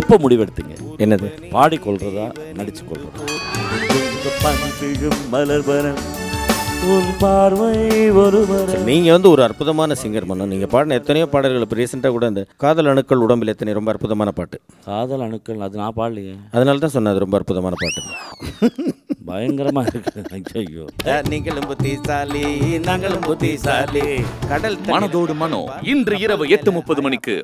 எப்ப முடிவெடுத்தீங்க? என்னது பாடிக்கொள்றதா நடிச்சு கொள்றதா? நீங்க வந்து ஒரு அற்புதமான சிங்கர் மன்னன். நீங்க பாடின எத்தனையோ பாடல்கள் இப்போ ரீசெண்டாக கூட இந்த காதல் அணுக்கள் உடம்பில் எத்தனை ரொம்ப அற்புதமான பாட்டு. காதல் அணுக்கள் அது நான் பாடலையே, அதனால தான் சொன்னேன் அது ரொம்ப அற்புதமான பாட்டு. பயங்கரமா இருக்கு. ஐயோ நீங்களும் புத்திசாலி நாங்களும் புத்திசாலி. கடல் மனதோடு மனோ இன்று இரவு 8:30 மணிக்கு.